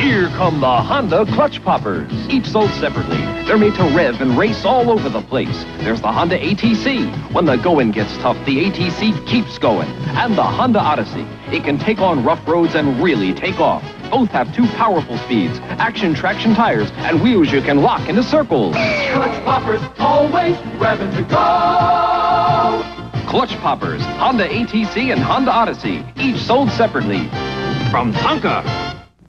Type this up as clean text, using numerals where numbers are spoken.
Here come the Honda Clutch Poppers, each sold separately. They're made to rev and race all over the place. There's the Honda ATC. When the going gets tough, the ATC keeps going. And the Honda Odyssey. It can take on rough roads and really take off. Both have two powerful speeds, action-traction tires, and wheels you can lock into circles. Clutch Poppers, always revving to go! Clutch Poppers, Honda ATC and Honda Odyssey, each sold separately. From Tonka.